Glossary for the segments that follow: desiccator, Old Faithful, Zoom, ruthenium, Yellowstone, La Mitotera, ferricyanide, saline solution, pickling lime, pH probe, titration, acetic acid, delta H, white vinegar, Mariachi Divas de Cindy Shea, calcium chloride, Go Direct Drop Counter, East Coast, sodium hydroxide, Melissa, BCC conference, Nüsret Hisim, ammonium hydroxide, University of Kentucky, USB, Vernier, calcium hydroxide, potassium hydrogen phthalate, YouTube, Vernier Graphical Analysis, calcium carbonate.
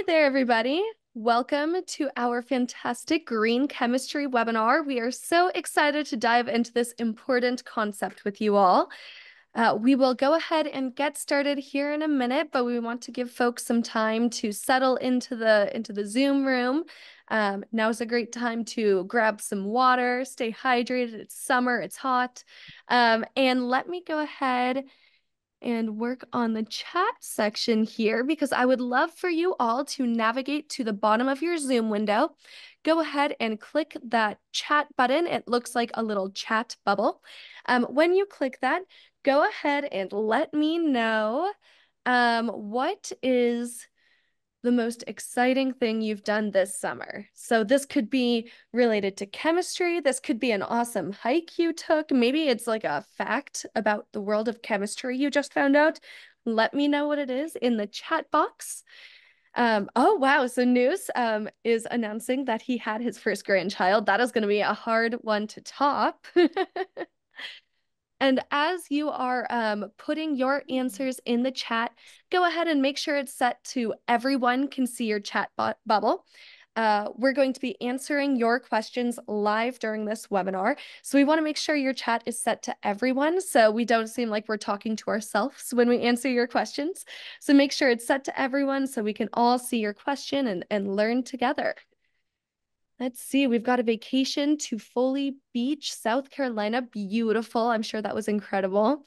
Hey there, everybody. Welcome to our fantastic green chemistry webinar. We are so excited to dive into this important concept with you all. We will go ahead and get started here in a minute, but we want to give folks some time to settle into the Zoom room. Now's a great time to grab some water, stay hydrated. It's summer, it's hot. And let me go ahead and work on the chat section here because I would love for you all to navigate to the bottom of your Zoom window. Go ahead and click that chat button. It looks like a little chat bubble. When you click that, go ahead and let me know what is the most exciting thing you've done this summer. So this could be related to chemistry. This could be an awesome hike you took. Maybe it's like a fact about the world of chemistry you just found out. Let me know what it is in the chat box. Oh, wow. So Nüs is announcing that he had his first grandchild. That is going to be a hard one to top. And as you are putting your answers in the chat, go ahead and make sure it's set to everyone can see your chat bubble. We're going to be answering your questions live during this webinar. So we want to make sure your chat is set to everyone so we don't seem like we're talking to ourselves when we answer your questions. So make sure it's set to everyone so we can all see your question and learn together. Let's see, we've got a vacation to Folly Beach, South Carolina. Beautiful. I'm sure that was incredible.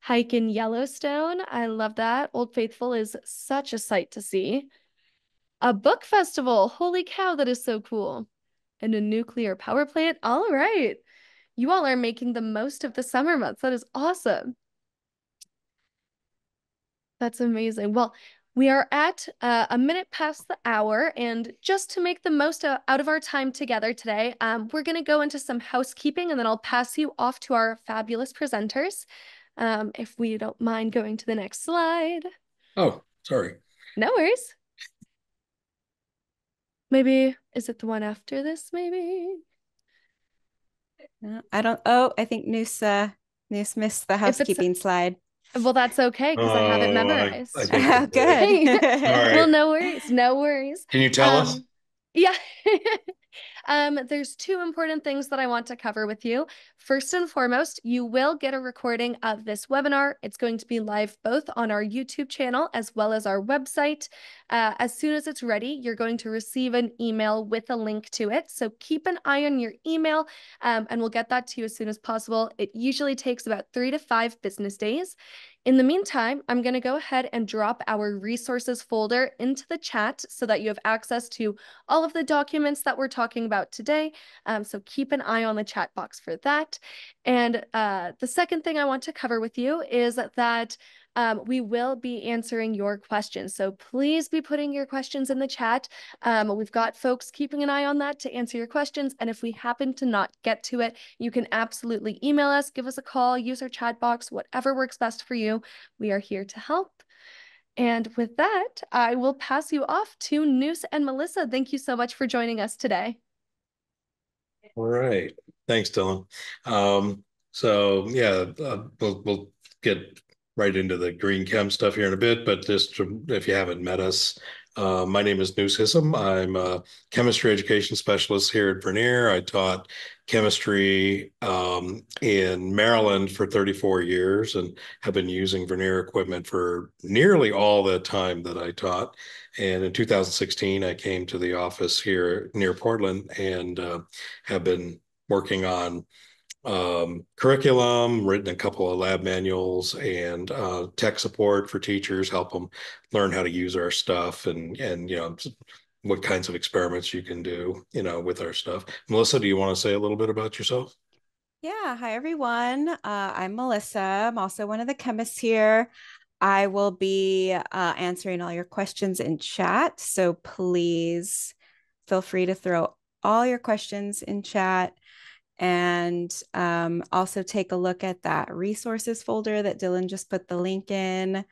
Hike in Yellowstone. I love that. Old Faithful is such a sight to see. A book festival. Holy cow, that is so cool. And a nuclear power plant. All right. You all are making the most of the summer months. That is awesome. That's amazing. Well, we are at a minute past the hour, and just to make the most out of our time together today, we're going to go into some housekeeping, and then I'll pass you off to our fabulous presenters. If we don't mind going to the next slide. Oh, sorry. No worries. Maybe, is it the one after this, maybe? No, I don't, oh, I think Nüs missed the housekeeping slide. Well, that's okay, because I have it memorized. I Good. Right. Well, no worries, no worries. Can you tell us? Yeah. There's two important things that I want to cover with you. First and foremost, you will get a recording of this webinar. It's going to be live both on our YouTube channel as well as our website. As soon as it's ready, you're going to receive an email with a link to it. So keep an eye on your email and we'll get that to you as soon as possible. It usually takes about 3 to 5 business days. In the meantime, I'm going to go ahead and drop our resources folder into the chat so that you have access to all of the documents that we're talking about today. So keep an eye on the chat box for that. And the second thing I want to cover with you is that we will be answering your questions. So please be putting your questions in the chat. We've got folks keeping an eye on that to answer your questions. And if we happen to not get to it, you can absolutely email us, give us a call, use our chat box, whatever works best for you. We are here to help. And with that, I will pass you off to Nüs and Melissa. Thank you so much for joining us today. All right. Thanks, Dylan. So yeah, we'll get right into the green chem stuff here in a bit, but just if you haven't met us, my name is Nüsret Hisim. I'm a chemistry education specialist here at Vernier. I taught chemistry in Maryland for 34 years and have been using Vernier equipment for nearly all the time that I taught. And in 2016, I came to the office here near Portland and have been working on curriculum, written a couple of lab manuals, and tech support for teachers, help them learn how to use our stuff and you know what kinds of experiments you can do, you know, with our stuff. Melissa, do you want to say a little bit about yourself? Yeah, hi everyone. I'm Melissa. I'm also one of the chemists here. I will be answering all your questions in chat, so please feel free to throw all your questions in chat. And also take a look at that resources folder that Dylan just put the link in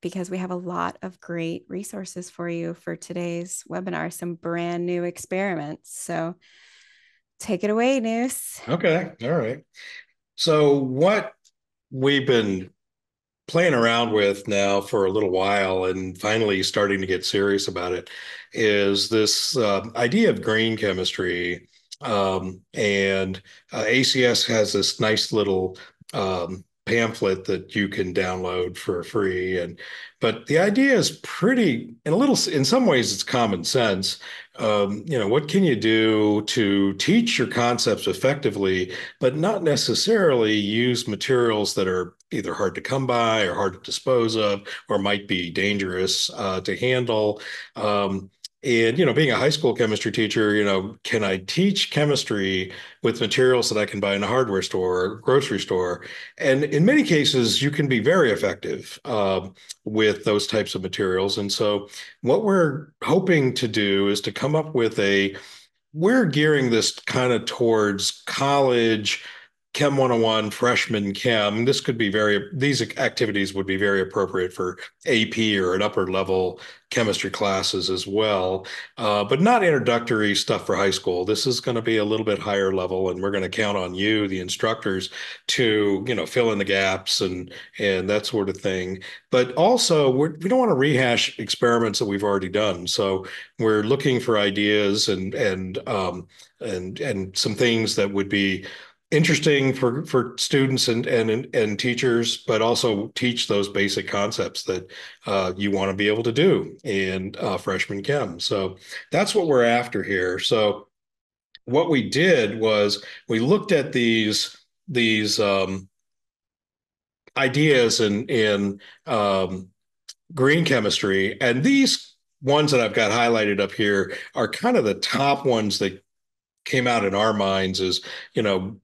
because we have a lot of great resources for you for today's webinar, some brand new experiments. So take it away, Nüs. Okay, all right. So what we've been playing around with now for a little while and finally starting to get serious about it is this idea of green chemistry. And ACS has this nice little pamphlet that you can download for free. But the idea is pretty, in some ways it's common sense. What can you do to teach your concepts effectively, but not necessarily use materials that are either hard to come by or hard to dispose of, or might be dangerous to handle. And being a high school chemistry teacher, can I teach chemistry with materials that I can buy in a hardware store or grocery store? And in many cases, you can be very effective with those types of materials. And so what we're hoping to do is to come up with we're gearing this kind of towards college Chem 101 freshman chem. These activities would be very appropriate for AP or an upper level chemistry classes as well, but not introductory stuff for high school. This is going to be a little bit higher level, and we're going to count on you, the instructors, to fill in the gaps and that sort of thing. But also, we don't want to rehash experiments that we've already done. So we're looking for ideas and some things that would be interesting for students and teachers, but also teach those basic concepts that you want to be able to do in freshman chem. So that's what we're after here. So what we did was we looked at these ideas in green chemistry, and these ones that I've got highlighted up here are kind of the top ones that came out in our minds is,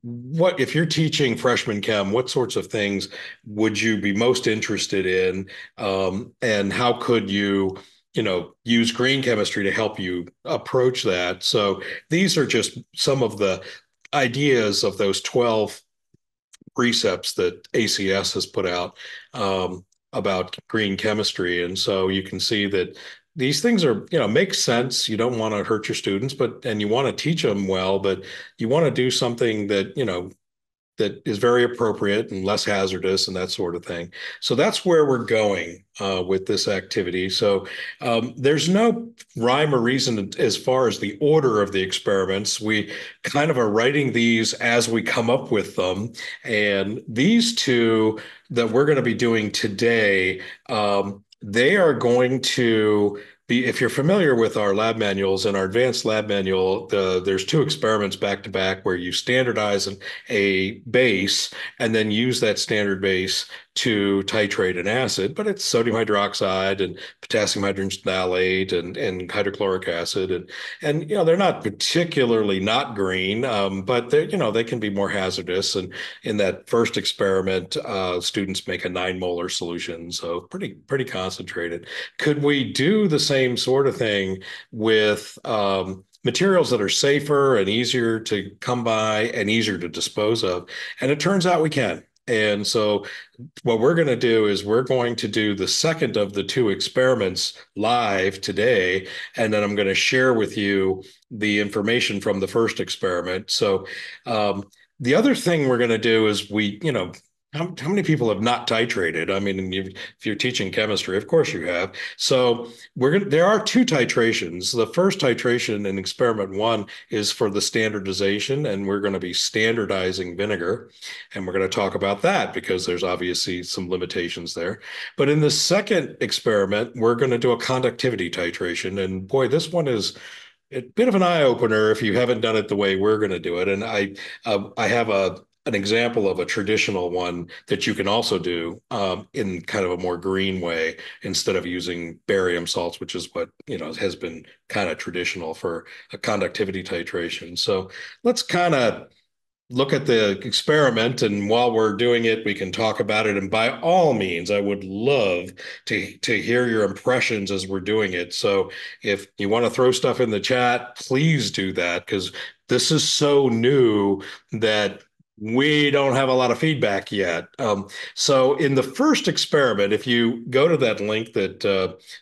what if you're teaching freshman chem, what sorts of things would you be most interested in? And how could you, use green chemistry to help you approach that? So these are just some of the ideas of those 12 precepts that ACS has put out about green chemistry. And so you can see that these things are, make sense. You don't want to hurt your students, and you want to teach them well, but you want to do something that, that is very appropriate and less hazardous and that sort of thing. So that's where we're going with this activity. So there's no rhyme or reason as far as the order of the experiments. We kind of are writing these as we come up with them. And these two that we're going to be doing today, they are going to be, if you're familiar with our lab manuals, in our advanced lab manual, there's two experiments back to back where you standardize a base and then use that standard base to titrate an acid, but it's sodium hydroxide and potassium hydrogen phthalate and hydrochloric acid. And they're not particularly not green, but they can be more hazardous. And in that first experiment, students make a 9-molar solution. So pretty concentrated. Could we do the same sort of thing with materials that are safer and easier to come by and easier to dispose of? And it turns out we can. And so what we're going to do is we're going to do the second of the two experiments live today, and then I'm going to share with you the information from the first experiment. So the other thing we're going to do is how many people have not titrated? I mean, if you're teaching chemistry, of course you have. So there are two titrations. The first titration in experiment one is for the standardization, and we're going to be standardizing vinegar. And we're going to talk about that because there's obviously some limitations there. But in the second experiment, we're going to do a conductivity titration. And boy, this one is a bit of an eye-opener if you haven't done it the way we're going to do it. And I have an example of a traditional one that you can also do in kind of a more green way instead of using barium salts, which is what, has been kind of traditional for a conductivity titration. So let's kind of look at the experiment, and while we're doing it, we can talk about it. And by all means, I would love to hear your impressions as we're doing it. So if you want to throw stuff in the chat, please do that, because this is so new that we don't have a lot of feedback yet. So in the first experiment, if you go to that link that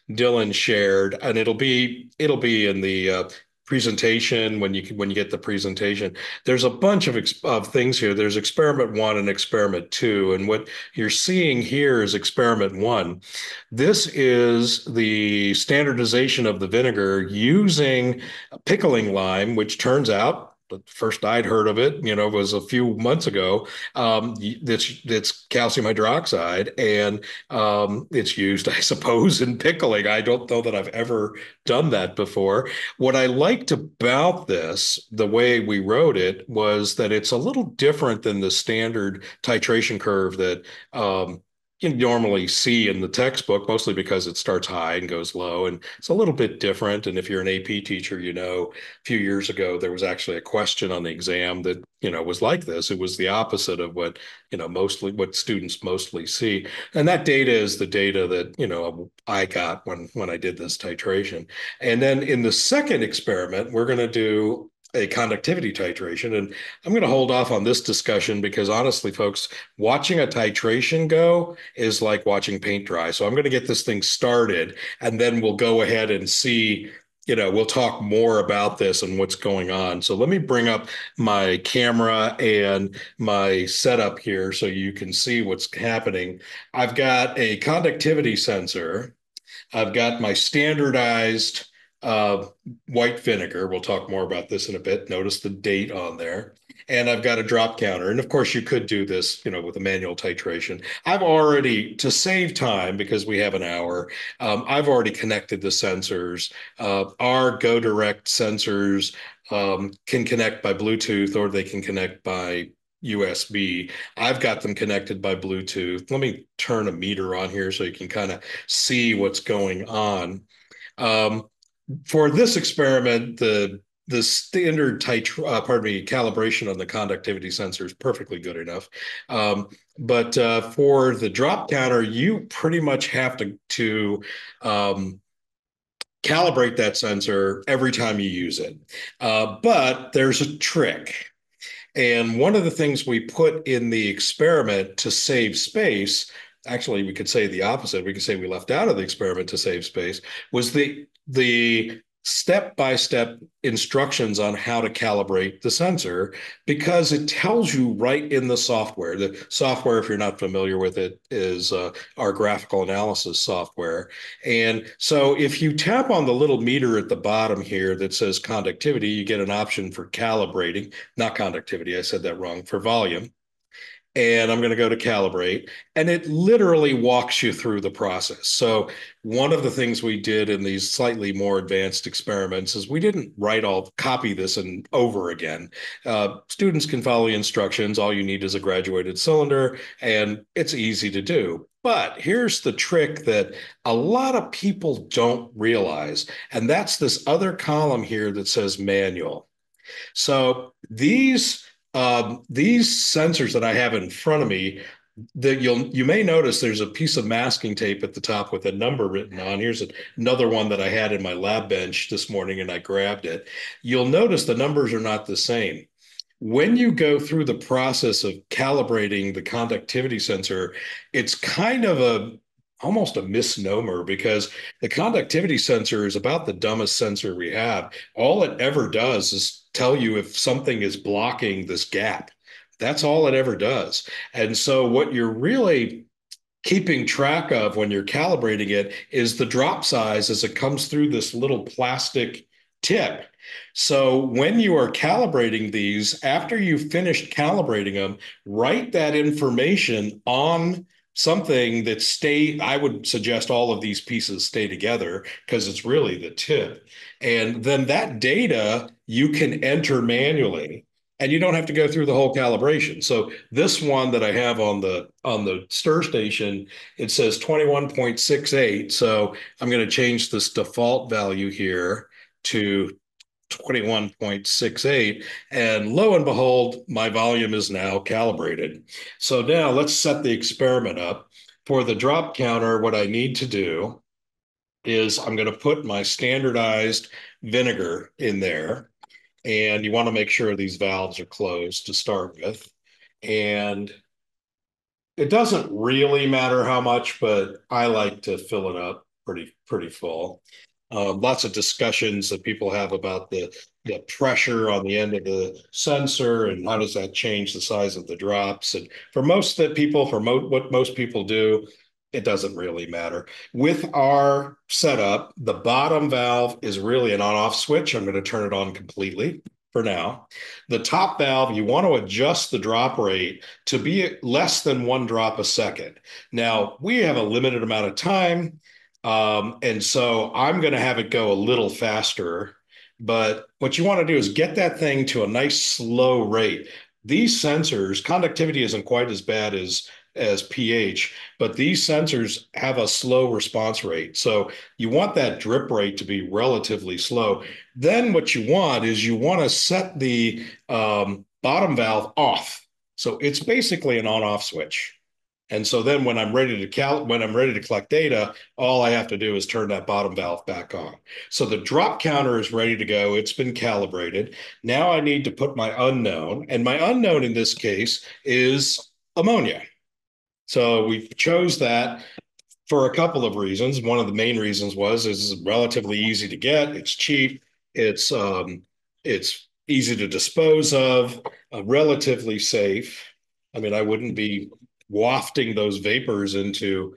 Dylan shared, and it'll be in the presentation, when you get the presentation. There's a bunch of things here. There's experiment one and experiment two. And what you're seeing here is experiment one. This is the standardization of the vinegar using pickling lime, which turns out, the first I'd heard of it, you know, was a few months ago. It's calcium hydroxide, and it's used, I suppose, in pickling. I don't know that I've ever done that before. What I liked about this, the way we wrote it, was that it's a little different than the standard titration curve that you normally see in the textbook, mostly because it starts high and goes low, and it's a little bit different. And if you're an AP teacher, you know, a few years ago, there was actually a question on the exam that, you know, was like this. It was the opposite of what, you know, mostly what students mostly see. And that data is the data that, you know, I got when I did this titration. And then in the second experiment, we're going to do a conductivity titration. And I'm going to hold off on this discussion because honestly, folks, watching a titration go is like watching paint dry. So I'm going to get this thing started, and then we'll go ahead and see, you know, we'll talk more about this and what's going on. So let me bring up my camera and my setup here so you can see what's happening. I've got a conductivity sensor. I've got my standardized white vinegar. We'll talk more about this in a bit. Notice the date on there. And I've got a drop counter. And of course, you could do this, you know, with a manual titration. I've already, to save time, because we have an hour, I've already connected the sensors. Our Go Direct sensors can connect by Bluetooth, or they can connect by USB. I've got them connected by Bluetooth. Let me turn a meter on here so you can kind of see what's going on. For this experiment, the standard calibration on the conductivity sensor is perfectly good enough. But for the drop counter, you pretty much have to calibrate that sensor every time you use it. But there's a trick. And one of the things we put in the experiment to save space, actually, we could say the opposite. We could say we left out of the experiment to save space, was the step-by-step instructions on how to calibrate the sensor, because it tells you right in the software. The software, if you're not familiar with it, is our graphical analysis software. And so if you tap on the little meter at the bottom here that says conductivity, you get an option for calibrating, not conductivity, I said that wrong, for volume. And I'm going to go to calibrate, and it literally walks you through the process. So one of the things we did in these slightly more advanced experiments is we didn't copy this and over again. Students can follow the instructions. All you need is a graduated cylinder, and it's easy to do. But here's the trick that a lot of people don't realize, and that's this other column here that says manual. So these sensors that I have in front of me, that you may notice there's a piece of masking tape at the top with a number written on. Here's another one that I had in my lab bench this morning, and I grabbed it. You'll notice the numbers are not the same. When you go through the process of calibrating the conductivity sensor, it's kind of almost a misnomer, because the conductivity sensor is about the dumbest sensor we have. All it ever does is tell you if something is blocking this gap. That's all it ever does. And so what you're really keeping track of when you're calibrating it is the drop size as it comes through this little plastic tip. So when you are calibrating these, after you've finished calibrating them, write that information on something that I would suggest all of these pieces stay together, because it's really the tip. And then that data you can enter manually, and you don't have to go through the whole calibration. So this one that I have on the stir station, it says 21.68. So I'm going to change this default value here to 21.68, and lo and behold, my volume is now calibrated. So now let's set the experiment up. For the drop counter, what I need to do is I'm going to put my standardized vinegar in there, and you want to make sure these valves are closed to start with. And it doesn't really matter how much, but I like to fill it up pretty full. Lots of discussions that people have about the pressure on the end of the sensor and how does that change the size of the drops. And for most of the people, for what most people do, it doesn't really matter. With our setup, the bottom valve is really an on-off switch. I'm going to turn it on completely for now. The top valve, you want to adjust the drop rate to be less than one drop a second. Now, we have a limited amount of time, and so I'm going to have it go a little faster. But what you want to do is get that thing to a nice slow rate. These sensors, conductivity isn't quite as bad as pH, but these sensors have a slow response rate. So you want that drip rate to be relatively slow. Then what you want is you want to set the bottom valve off. So it's basically an on-off switch. And so then when I'm ready to collect data, all I have to do is turn that bottom valve back on. So the drop counter is ready to go. It's been calibrated. Now I need to put my unknown, and my unknown in this case is ammonia. So we chose that for a couple of reasons. One of the main reasons was it's relatively easy to get. It's cheap. It's easy to dispose of, relatively safe. I mean, I wouldn't be wafting those vapors into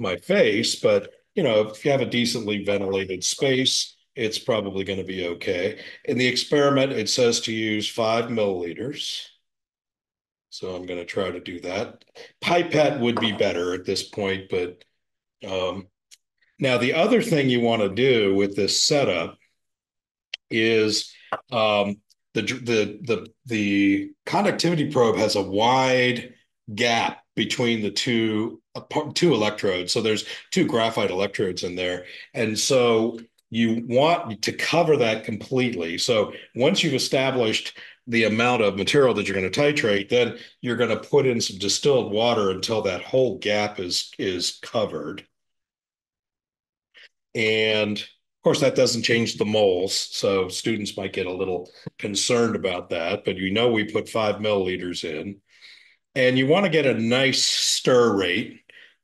my face, but you know, if you have a decently ventilated space, it's probably going to be okay. In the experiment, it says to use 5 milliliters. So I'm going to try to do that. Pipette would be better at this point, but now the other thing you want to do with this setup is the conductivity probe has a wide gap between the two electrodes. So there's two graphite electrodes in there. And so you want to cover that completely. So once you've established the amount of material that you're going to titrate, then you're going to put in some distilled water until that whole gap is covered. And of course, that doesn't change the moles. So students might get a little concerned about that, but you know, we put 5 milliliters in. And you want to get a nice stir rate.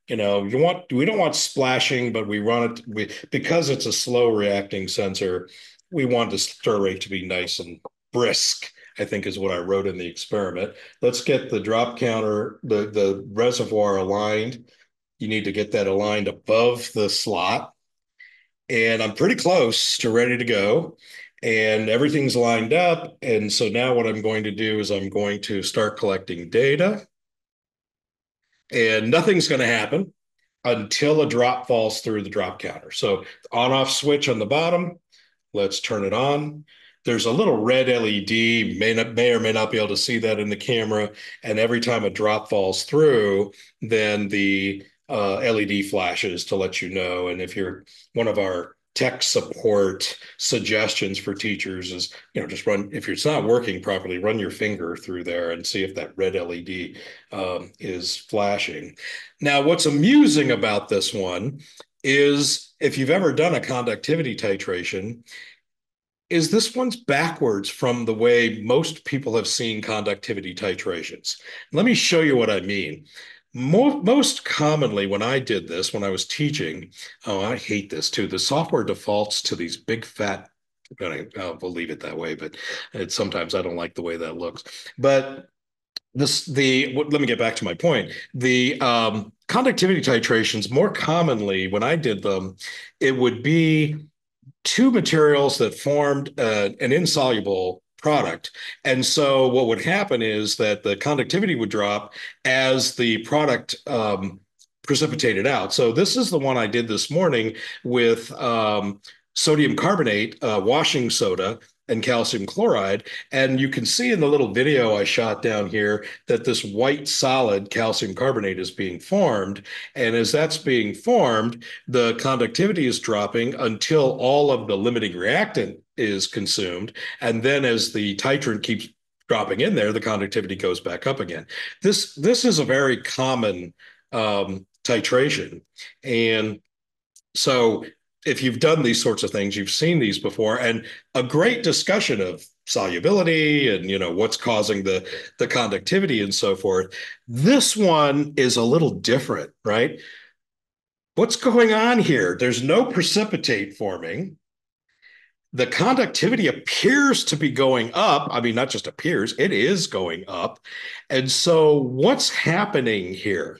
You know, we don't want splashing, but we run it because it's a slow reacting sensor. We want the stir rate to be nice and brisk, I think is what I wrote in the experiment. Let's get the drop counter, the reservoir aligned. You need to get that aligned above the slot. And I'm pretty close to ready to go. And everything's lined up. And so now what I'm going to do is I'm going to start collecting data. And nothing's going to happen until a drop falls through the drop counter. So on-off switch on the bottom, let's turn it on. There's a little red LED, may or may not be able to see that in the camera. And every time a drop falls through, then the LED flashes to let you know. And if you're one of our tech support suggestions for teachers is, you know, just run, if it's not working properly, run your finger through there and see if that red LED is flashing. Now, what's amusing about this one is if you've ever done a conductivity titration, is this one's backwards from the way most people have seen conductivity titrations. Let me show you what I mean. Most commonly, when I did this, when I was teaching, oh, I hate this too. The software defaults to these big fat, I'll leave it that way, but it's sometimes I don't like the way that looks. But let me get back to my point. The conductivity titrations, more commonly when I did them, it would be two materials that formed an insoluble product. And so what would happen is that the conductivity would drop as the product precipitated out. So this is the one I did this morning with sodium carbonate, washing soda, and calcium chloride. And you can see in the little video I shot down here that this white solid calcium carbonate is being formed. And as that's being formed, the conductivity is dropping until all of the limiting reactant is consumed. And then as the titrant keeps dropping in there, the conductivity goes back up again. This is a very common titration. And so if you've done these sorts of things, you've seen these before, and a great discussion of solubility and, you know, what's causing the conductivity and so forth. This one is a little different, right? what's going on here? There's no precipitate forming. The conductivity appears to be going up. I mean, not just appears, it is going up. And so what's happening here?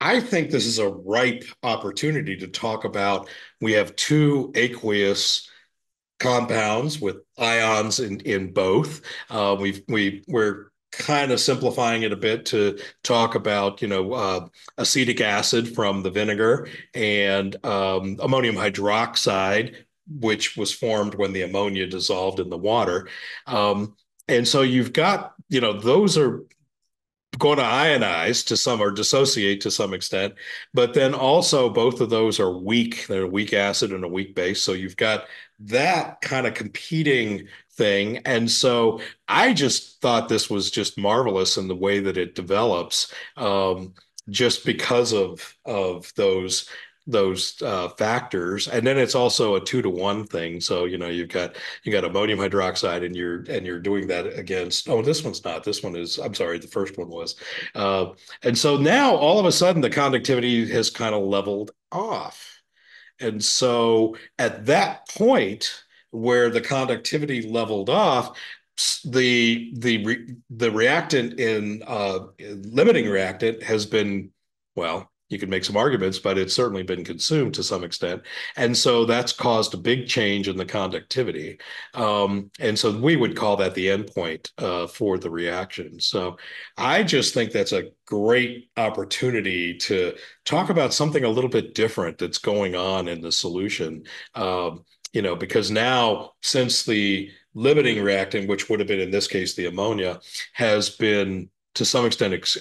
I think this is a ripe opportunity to talk about. We have two aqueous compounds with ions in both. We're kind of simplifying it a bit to talk about, acetic acid from the vinegar and ammonium hydroxide, which was formed when the ammonia dissolved in the water. And so you've got, those are going to ionize to some or dissociate to some extent, but then also both of those are weak. They're a weak acid and a weak base. So you've got that kind of competing thing. And so I just thought this was just marvelous in the way that it develops, just because of those factors. And then it's also a 2-to-1 thing. So, you've got ammonium hydroxide and you're doing that against, oh, this one's not, this one is, I'm sorry, the first one was. And so now all of a sudden the conductivity has kind of leveled off. And so at that point where the conductivity leveled off, the reactant in limiting reactant has been, well, you can make some arguments, but it's certainly been consumed to some extent. And so that's caused a big change in the conductivity. And so we would call that the endpoint for the reaction. So I just think that's a great opportunity to talk about something a little bit different that's going on in the solution, because now since the limiting reactant, which would have been in this case the ammonia, has been to some extent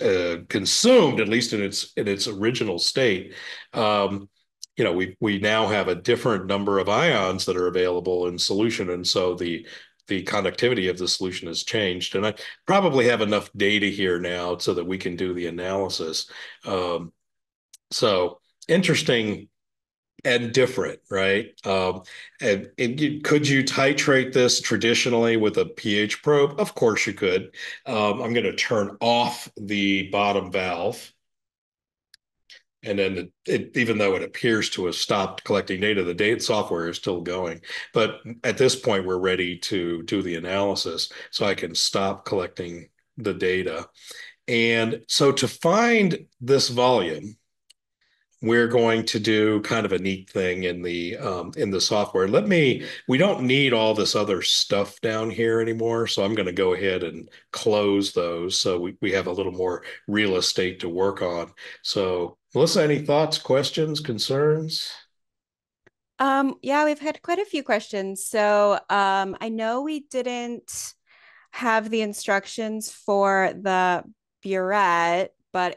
consumed, at least in its original state, we now have a different number of ions that are available in solution, and so the conductivity of the solution has changed. And I probably have enough data here now so that we can do the analysis. So interesting and different, right? And could you titrate this traditionally with a pH probe? Of course you could. I'm going to turn off the bottom valve. And then even though it appears to have stopped collecting data, the data software is still going. But at this point, we're ready to do the analysis. So I can stop collecting the data. And so to find this volume, we're going to do kind of a neat thing in the software. We don't need all this other stuff down here anymore. So I'm going to go ahead and close those. So we have a little more real estate to work on. So Melissa, any thoughts, questions, concerns? Yeah, we've had quite a few questions. So I know we didn't have the instructions for the burette, but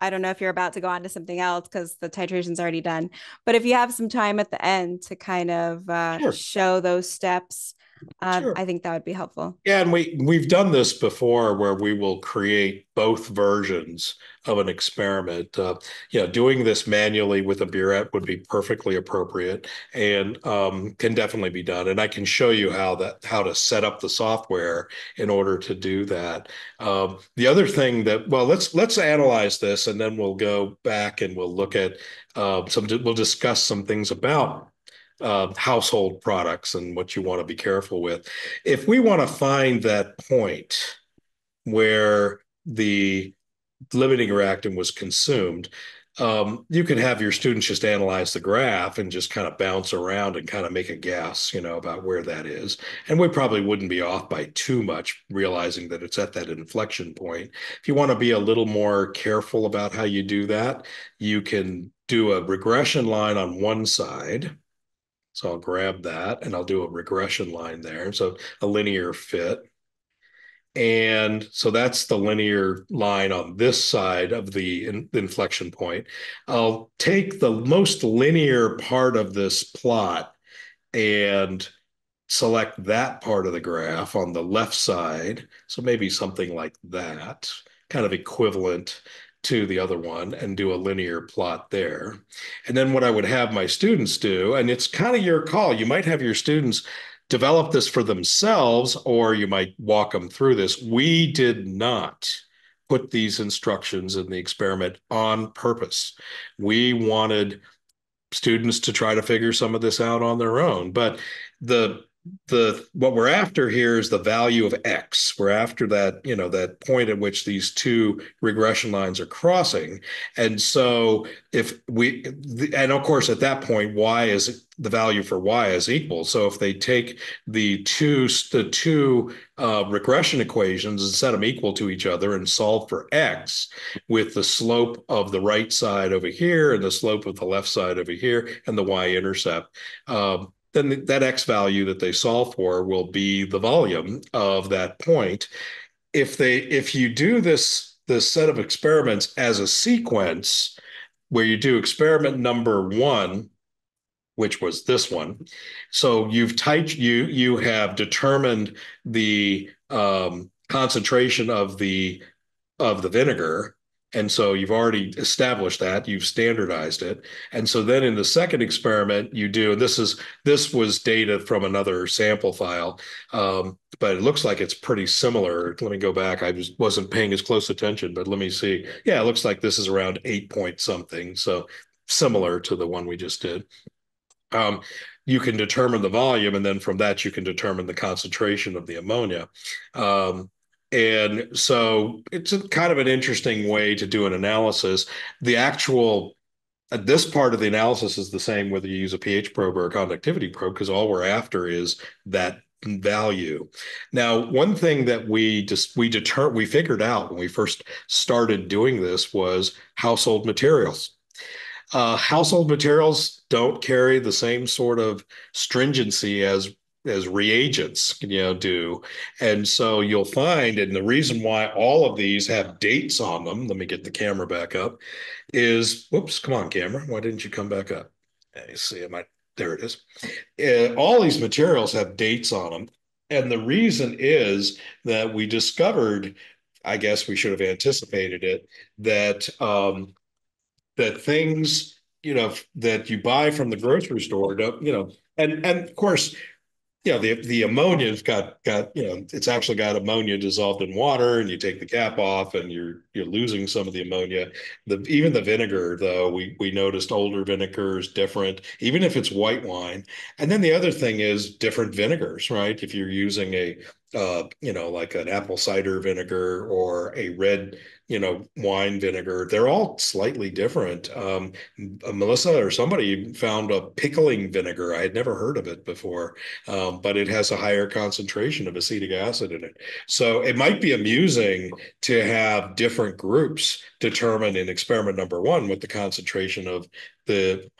I don't know if you're about to go on to something else because the titration's already done, but if you have some time at the end to kind of sure, show those steps, sure, I think that would be helpful. Yeah, and we've done this before where we will create both versions of an experiment. Doing this manually with a burette would be perfectly appropriate and can definitely be done. And I can show you how to set up the software in order to do that. The other thing that, well, let's analyze this and then we'll go back and we'll look at we'll discuss some things about household products and what you want to be careful with. If we want to find that point where the limiting reactant was consumed, you can have your students just analyze the graph and just kind of bounce around and kind of make a guess, about where that is. And we probably wouldn't be off by too much, realizing that it's at that inflection point. If you want to be a little more careful about how you do that, you can do a regression line on one side. So I'll grab that and I'll do a regression line there. So a linear fit. And so that's the linear line on this side of the inflection point. I'll take the most linear part of this plot and select that part of the graph on the left side. So maybe something like that, kind of equivalent to the other one, and do a linear plot there. And then what I would have my students do, and it's kind of your call, you might have your students develop this for themselves, or you might walk them through this. We did not put these instructions in the experiment on purpose. We wanted students to try to figure some of this out on their own, but what we're after here is the value of X. We're after that, you know, that point at which these two regression lines are crossing. And so if we, and of course, at that point, Y is the value for Y is equal. So if they take the two regression equations and set them equal to each other and solve for X with the slope of the right side over here and the slope of the left side over here and the Y intercept, then that X value that they solve for will be the volume of that point. If you do this set of experiments as a sequence, where you do experiment number one, which was this one, so you have determined the concentration of the vinegar. And so you've already established that, you've standardized it. And so then in the second experiment you do, and this was data from another sample file, but it looks like it's pretty similar. Let me go back. I just wasn't paying as close attention, but let me see. Yeah, it looks like this is around 8 point something. So similar to the one we just did. You can determine the volume, and then from that you can determine the concentration of the ammonia. And so it's kind of an interesting way to do an analysis. The actual, this part of the analysis is the same whether you use a pH probe or a conductivity probe, because all we're after is that value. Now, one thing that we figured out when we first started doing this was household materials. Household materials don't carry the same sort of stringency as reagents, do. And so you'll find, and the reason why all of these have dates on them, let me get the camera back up, is, whoops, come on, camera. Why didn't you come back up? Let me see, there it is. All these materials have dates on them. And the reason is that we discovered, I guess we should have anticipated it, that that things, that you buy from the grocery store, and of course, the ammonia's got it's actually got ammonia dissolved in water, and you take the cap off and you're losing some of the ammonia. Even the vinegar, though, we noticed older vinegar is different, even if it's white wine. And then the other thing is different vinegars, right? If you're using a like an apple cider vinegar or a red, wine vinegar, they're all slightly different. Melissa or somebody found a pickling vinegar. I had never heard of it before, but it has a higher concentration of acetic acid in it. So it might be amusing to have different groups determine in experiment number one what the concentration of the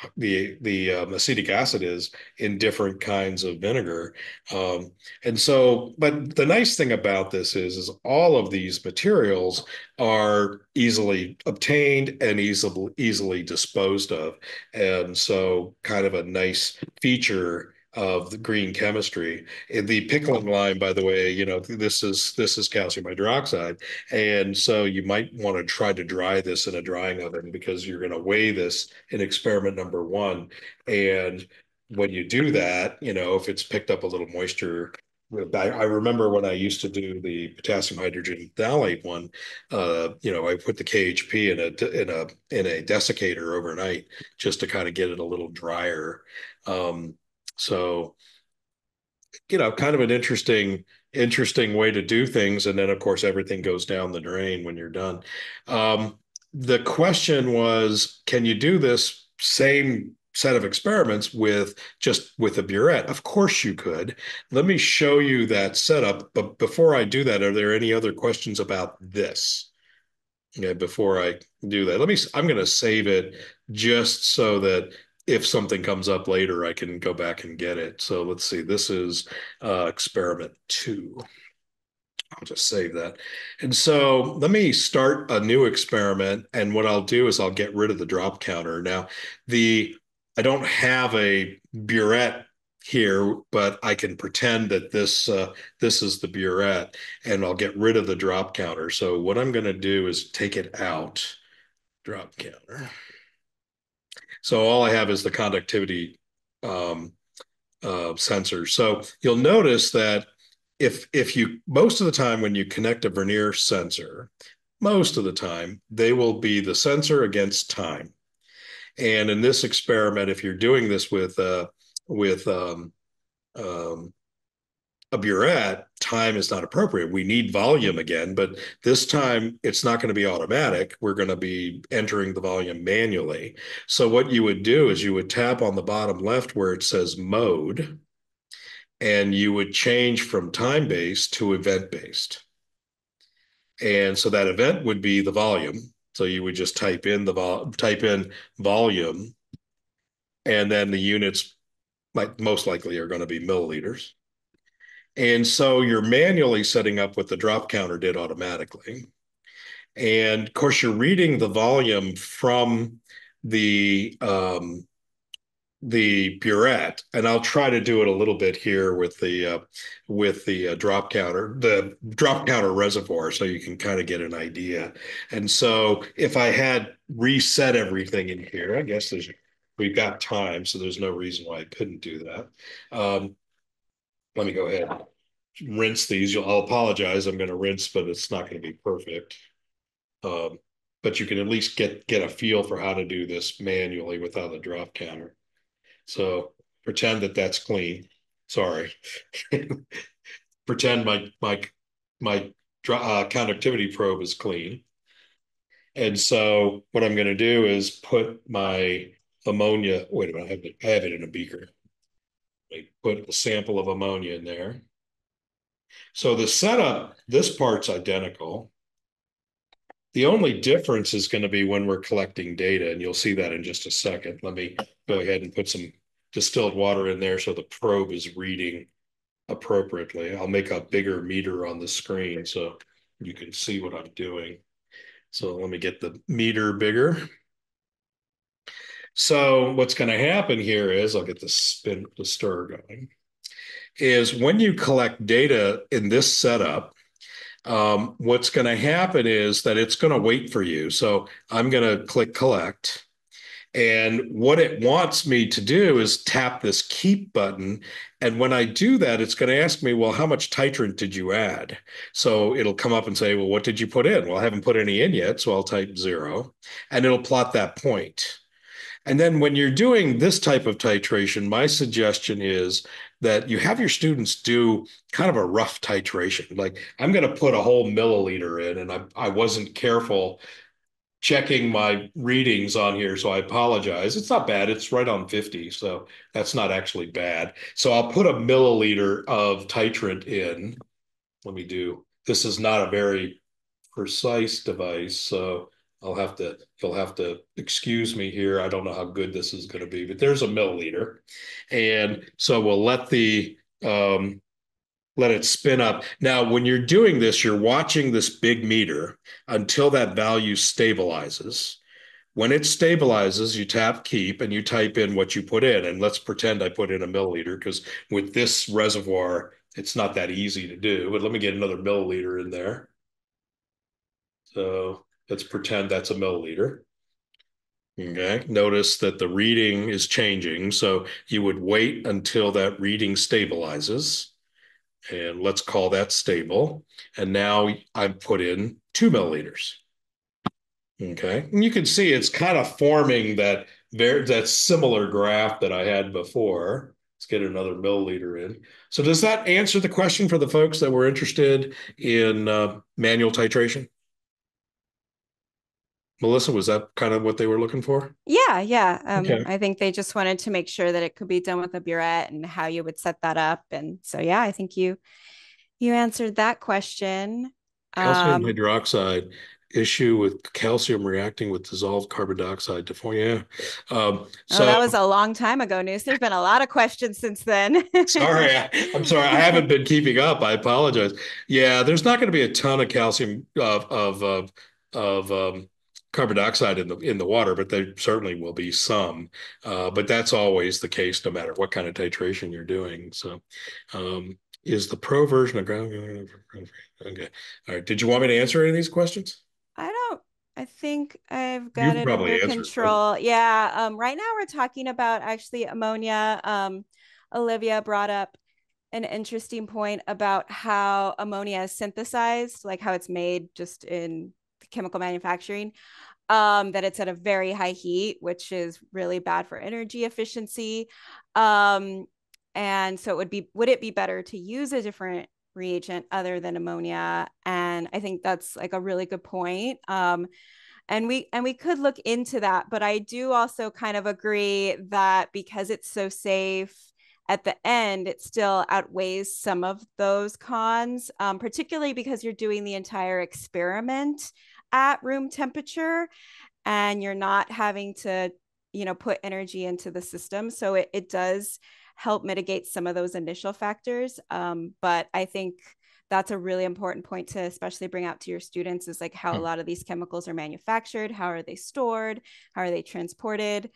acetic acid is in different kinds of vinegar. And so, but the nice thing about this is all of these materials are easily obtained and easily disposed of. And so kind of a nice feature of the green chemistry. In the pickling lime, by the way, this is calcium hydroxide. And so you might want to try to dry this in a drying oven, because you're going to weigh this in experiment number one. And when you do that, if it's picked up a little moisture, I remember when I used to do the potassium hydrogen phthalate one, I put the KHP in a desiccator overnight just to kind of get it a little drier. So, kind of an interesting way to do things. And then, of course, everything goes down the drain when you're done. The question was, can you do this same set of experiments with a burette? Of course you could. Let me show you that setup. But before I do that, are there any other questions about this? Okay, before I do that, I'm going to save it just so that if something comes up later, I can go back and get it. So let's see, this is experiment two. I'll just save that. And so let me start a new experiment. And what I'll do is I'll get rid of the drop counter. Now, I don't have a burette here, but I can pretend that this is the burette, and I'll get rid of the drop counter. So what I'm going to do is take it out, drop counter. So all I have is the conductivity sensor. So you'll notice that most of the time when you connect a vernier sensor, most of the time, they will be the sensor against time. And in this experiment, if you're doing this with a burette, time is not appropriate. We need volume again, but this time it's not going to be automatic. We're going to be entering the volume manually. So what you would do is you would tap on the bottom left where it says mode, and you would change from time-based to event-based. And so that event would be the volume. So you would just type in volume, and then the units most likely are going to be milliliters. And so you're manually setting up what the drop counter did automatically. And of course, you're reading the volume from the burette. And I'll try to do it a little bit here with the drop counter reservoir, so you can kind of get an idea. And so if I had reset everything in here, I guess we've got time, so there's no reason why I couldn't do that. Let me go ahead and rinse these. I'll apologize. I'm going to rinse, but it's not going to be perfect. But you can at least get a feel for how to do this manually without a drop counter. So pretend that that's clean. Sorry. Pretend my conductivity probe is clean. And so what I'm going to do is put my ammonia. Wait a minute. I have it in a beaker. I put a sample of ammonia in there. So the setup, this part's identical. The only difference is going to be when we're collecting data, and you'll see that in just a second. Let me go ahead and put some distilled water in there so the probe is reading appropriately. I'll make a bigger meter on the screen so you can see what I'm doing. So let me get the meter bigger. So what's going to happen here is, I'll get the stir going, is when you collect data in this setup, what's going to happen is that it's going to wait for you. So I'm going to click collect. And what it wants me to do is tap this keep button. And when I do that, it's going to ask me, well, how much titrant did you add? So it'll come up and say, well, what did you put in? Well, I haven't put any in yet, so I'll type 0. And it'll plot that point. And then when you're doing this type of titration, my suggestion is that you have your students do kind of a rough titration. Like, I'm going to put a whole milliliter in, and I wasn't careful checking my readings on here, so I apologize. It's not bad. It's right on 50, so that's not actually bad. So I'll put a milliliter of titrant in. Let me do, this is not a very precise device, so you'll have to excuse me here. I don't know how good this is going to be, but there's a milliliter. And so we'll let it spin up. Now, when you're doing this, you're watching this big meter until that value stabilizes. When it stabilizes, you tap keep and you type in what you put in. And let's pretend I put in a milliliter, because with this reservoir, it's not that easy to do. But let me get another milliliter in there. So let's pretend that's a milliliter. Okay, notice that the reading is changing. So you would wait until that reading stabilizes. And let's call that stable. And now I've put in 2 milliliters. Okay, and you can see it's kind of forming that similar graph that I had before. Let's get another milliliter in. So does that answer the question for the folks that were interested in manual titration? Melissa, was that kind of what they were looking for? Yeah. Okay. I think they just wanted to make sure that it could be done with a burette and how you would set that up. And so, yeah, I think you answered that question. Calcium hydroxide, issue with calcium reacting with dissolved carbon dioxide to form. Yeah. So that was a long time ago, Nüs. There's been a lot of questions since then. Sorry. I'm sorry. I haven't been keeping up. I apologize. Yeah, there's not going to be a ton of calcium of carbon dioxide in the water, but there certainly will be some. But that's always the case, no matter what kind of titration you're doing. So, is the pro version of ground? Okay, all right. Did you want me to answer any of these questions? I think I've got it under control. Yeah. Right now, we're talking about actually ammonia. Olivia brought up an interesting point about how ammonia is synthesized, like how it's made just in chemical manufacturing, that it's at a very high heat, which is really bad for energy efficiency. And so it would it be better to use a different reagent other than ammonia? And I think that's like a really good point. And we could look into that, but I do also kind of agree that because it's so safe at the end, it still outweighs some of those cons, particularly because you're doing the entire experiment at room temperature and you're not having to, you know, put energy into the system. So it does help mitigate some of those initial factors. But I think that's a really important point to especially bring out to your students, is like how a lot of these chemicals are manufactured, how are they stored, how are they transported?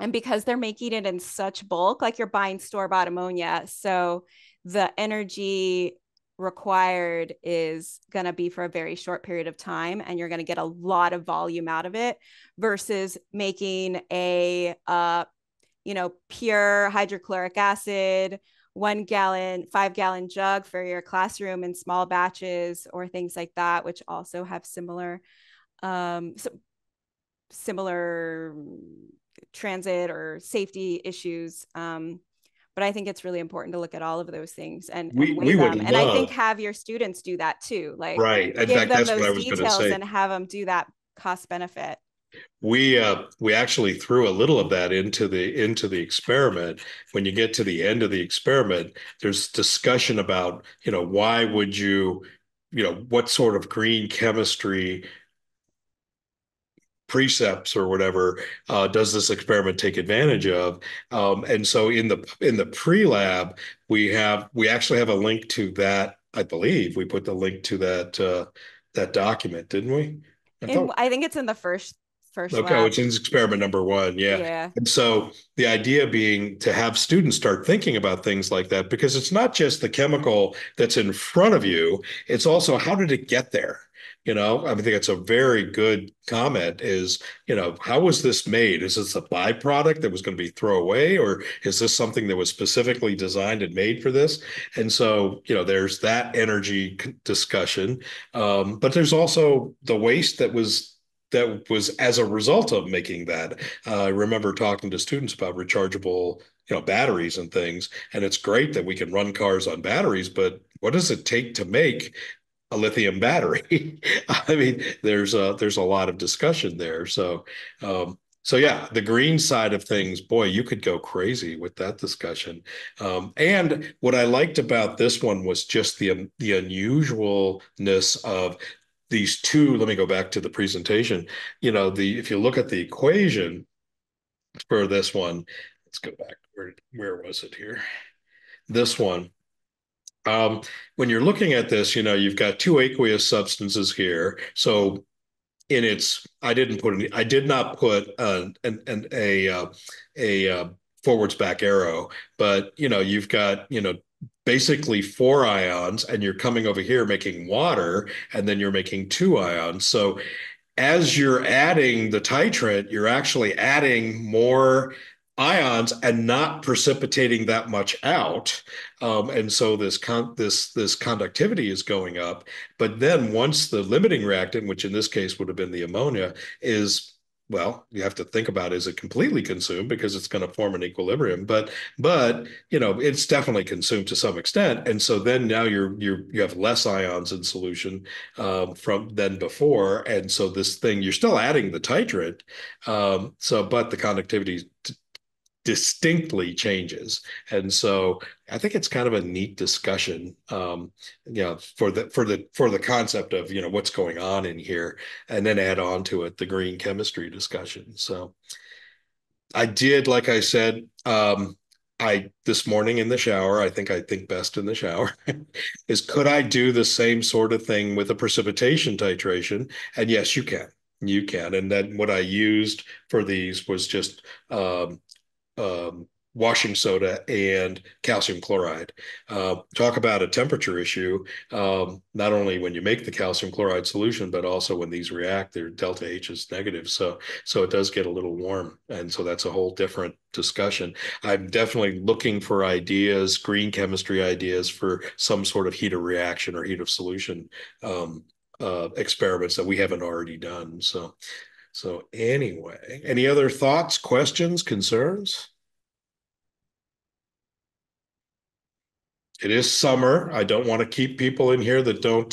And because they're making it in such bulk, like you're buying store-bought ammonia, so the energy required is going to be for a very short period of time, and you're going to get a lot of volume out of it versus making a pure hydrochloric acid, 1 gallon, 5 gallon jug for your classroom in small batches or things like that, which also have similar similar transit or safety issues. But I think it's really important to look at all of those things and weigh them. And I think have your students do that too. Like, right. In fact, that's what I was going to say. And have them do that cost benefit. We actually threw a little of that into the experiment. When you get to the end of the experiment, there's discussion about, why would you, what sort of green chemistry precepts or whatever does this experiment take advantage of? And so in the pre-lab, we actually have a link to that. I believe we put the link to that that document, didn't we? I think it's in the first. Okay, lab. It's in experiment number one. Yeah. And so the idea being to have students start thinking about things like that, because it's not just the chemical that's in front of you; it's also how did it get there. I think it's a very good comment is, how was this made? Is this a byproduct that was going to be thrown away, or is this something that was specifically designed and made for this? And so, there's that energy discussion, but there's also the waste that was as a result of making that. I remember talking to students about rechargeable batteries and things, and it's great that we can run cars on batteries, but what does it take to make a lithium battery? I mean, there's a lot of discussion there. So yeah, the green side of things, boy, you could go crazy with that discussion. And what I liked about this one was just the unusualness of these two. Let me go back to the presentation. If you look at the equation for this one, let's go back. Where was it here? This one. When you're looking at this, you've got two aqueous substances here. So in its, I did not put a forwards back arrow, but you've got, basically 4 ions, and you're coming over here making water, and then you're making 2 ions. So as you're adding the titrant, you're actually adding more ions and not precipitating that much out, and so this conductivity is going up. But then once the limiting reactant, which in this case would have been the ammonia, is, well, you have to think about, is it completely consumed, because it's going to form an equilibrium, but it's definitely consumed to some extent. And so then now you have less ions in solution from than before, and so this thing, you're still adding the titrant, but the conductivity distinctly changes. And so I think it's kind of a neat discussion, for the concept of, what's going on in here, and then add on to it the green chemistry discussion. So I did, like I said, this morning in the shower, I think best in the shower is, could I do the same sort of thing with a precipitation titration? And yes, you can. You can. And then what I used for these was just, washing soda and calcium chloride. Talk about a temperature issue, not only when you make the calcium chloride solution, but also when these react, their delta H is negative. So it does get a little warm. And so that's a whole different discussion. I'm definitely looking for ideas, green chemistry ideas for some sort of heat of reaction or heat of solution experiments that we haven't already done. So anyway, any other thoughts, questions, concerns? It is summer. I don't want to keep people in here that don't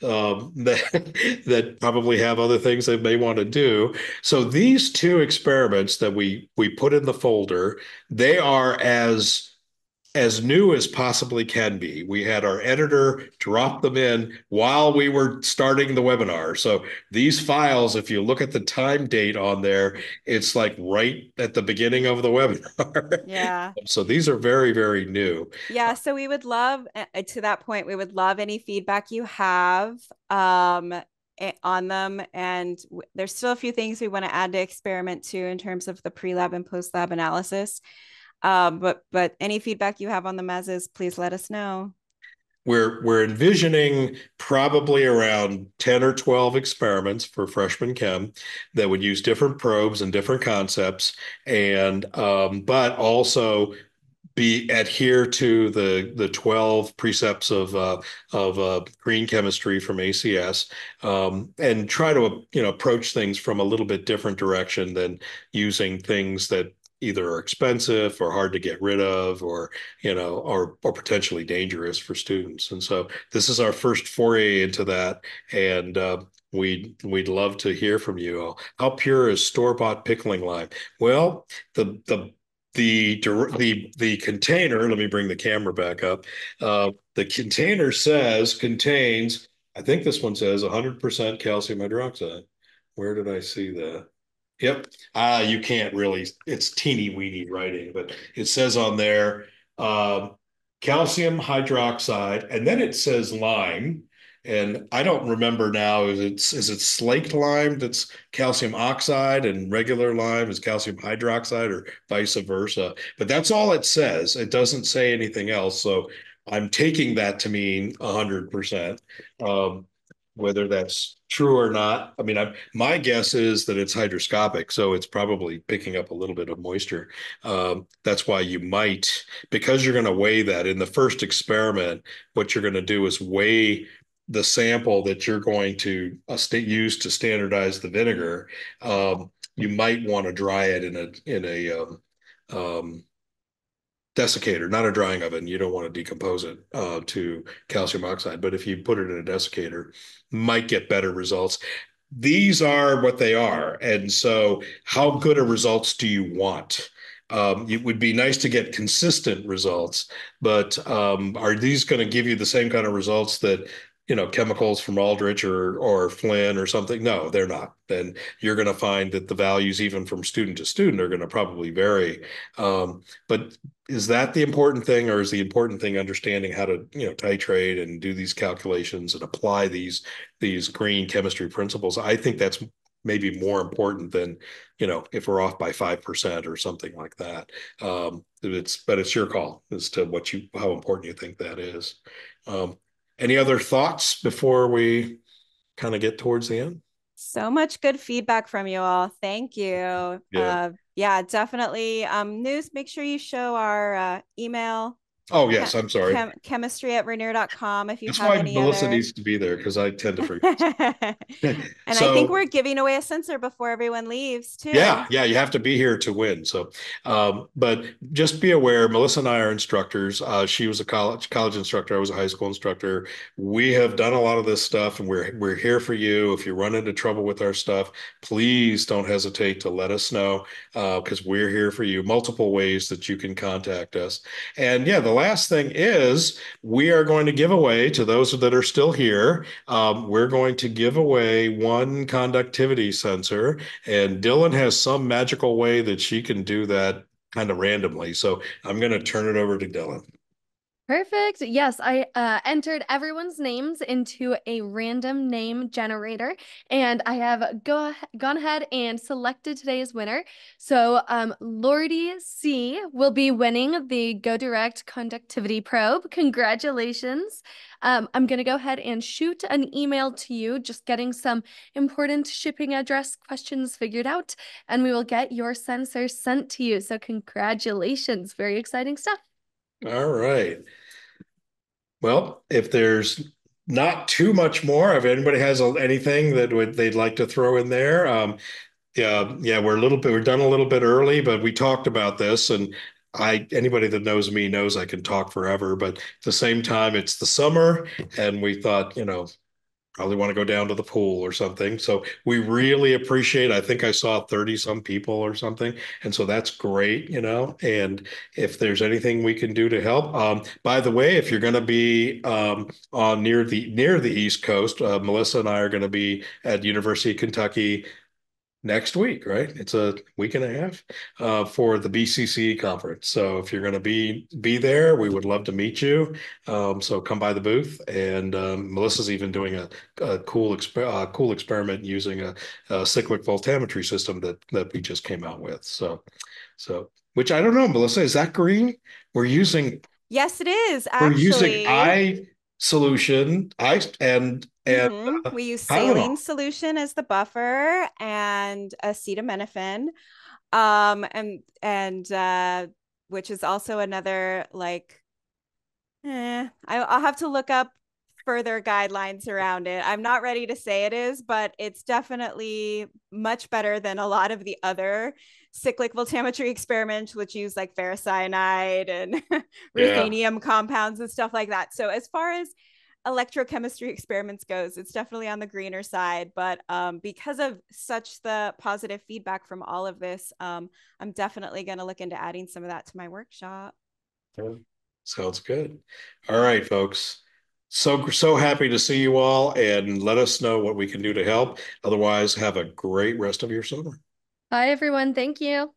that probably have other things they may want to do. So these two experiments that we put in the folder, they are as new as possibly can be. We had our editor drop them in while we were starting the webinar. So these files, if you look at the time date on there, it's like right at the beginning of the webinar. Yeah. So these are very, very new. Yeah. So we would love, to that point, we would love any feedback you have on them. And there's still a few things we want to add to experiment two in terms of the pre-lab and post-lab analysis. But any feedback you have on the mazes, please let us know. We're envisioning probably around 10 or 12 experiments for freshman chem that would use different probes and different concepts, and but also adhere to the 12 precepts of green chemistry from ACS, and try to approach things from a little bit different direction than using things that either are expensive or hard to get rid of, or or potentially dangerous for students. And so this is our first foray into that, and we'd love to hear from you all. How pure is store-bought pickling lime? Well, the container. Let me bring the camera back up. The container says contains. I think this one says 100% calcium hydroxide. Where did I see that? Yep. You can't really, it's teeny weeny writing, but it says on there, calcium hydroxide, and then it says lime. And I don't remember now, is it slaked lime that's calcium oxide and regular lime is calcium hydroxide, or vice versa? But that's all it says. It doesn't say anything else. So I'm taking that to mean 100%. Whether that's true or not, I mean, my guess is that it's hygroscopic, so it's probably picking up a little bit of moisture. That's why you might, because you're going to weigh that in the first experiment, what you're going to do is weigh the sample that you're going to use to standardize the vinegar. You might want to dry it in a desiccator, not a drying oven. You don't want to decompose it to calcium oxide, but if you put it in a desiccator, might get better results. These are what they are. And so how good of results do you want? It would be nice to get consistent results, but are these going to give you the same kind of results that chemicals from Aldrich or Flynn or something? No, they're not. Then you're going to find that the values, even from student to student, are going to probably vary. But is that the important thing, or is the important thing understanding how to titrate and do these calculations and apply these green chemistry principles? I think that's maybe more important than if we're off by 5% or something like that. But it's your call as to how important you think that is. Any other thoughts before we kind of get towards the end? So much good feedback from you all. Thank you. Yeah, yeah, definitely. News, make sure you show our email. Oh, yes. I'm sorry. Chemistry@vernier.com. If you have any. That's why Melissa needs to be there, because I tend to forget. And so, I think we're giving away a sensor before everyone leaves, too. Yeah. Yeah. You have to be here to win. So, but just be aware, Melissa and I are instructors. She was a college instructor. I was a high school instructor. We have done a lot of this stuff, and we're here for you. If you run into trouble with our stuff, please don't hesitate to let us know, because we're here for you. Multiple ways that you can contact us. And yeah, the last thing is, we are going to give away to those that are still here. We're going to give away one conductivity sensor, and Dylan has some magical way that she can do that kind of randomly. So I'm going to turn it over to Dylan. Perfect. Yes, I entered everyone's names into a random name generator, and I have gone ahead and selected today's winner. So Lordy C will be winning the Go Direct conductivity probe. Congratulations. I'm going to go ahead and shoot an email to you, just getting some important shipping address questions figured out, and we will get your sensor sent to you. So congratulations. Very exciting stuff. All right. Well, if there's not too much more. If anybody has anything that they'd like to throw in there, yeah, we're done a little bit early, but we talked about this, and anybody that knows me knows I can talk forever. But at the same time, it's the summer, and we thought, you know, probably want to go down to the pool or something. So we really appreciate, I think I saw 30 some people or something. And so that's great, you know, and if there's anything we can do to help, by the way, if you're going to be on near the East Coast, Melissa and I are going to be at University of Kentucky next week, right? It's a week and a half for the BCC conference. So if you're going to be there, we would love to meet you. So come by the booth. And Melissa's even doing a cool experiment using a cyclic voltammetry system that we just came out with. So which I don't know, Melissa, is that green? We're using. Yes, it is. Actually, we're using ice and we use saline solution as the buffer and acetaminophen, and which is also another, like, I'll have to look up further guidelines around it. I'm not ready to say it is, but it's definitely much better than a lot of the other cyclic voltammetry experiments, which use like ferricyanide and ruthenium compounds and stuff like that. So as far as electrochemistry experiments goes, it's definitely on the greener side, but because of such the positive feedback from all of this, I'm definitely going to look into adding some of that to my workshop. Sounds good. All right, folks. So happy to see you all, and let us know what we can do to help. Otherwise, have a great rest of your summer. Bye, everyone. Thank you.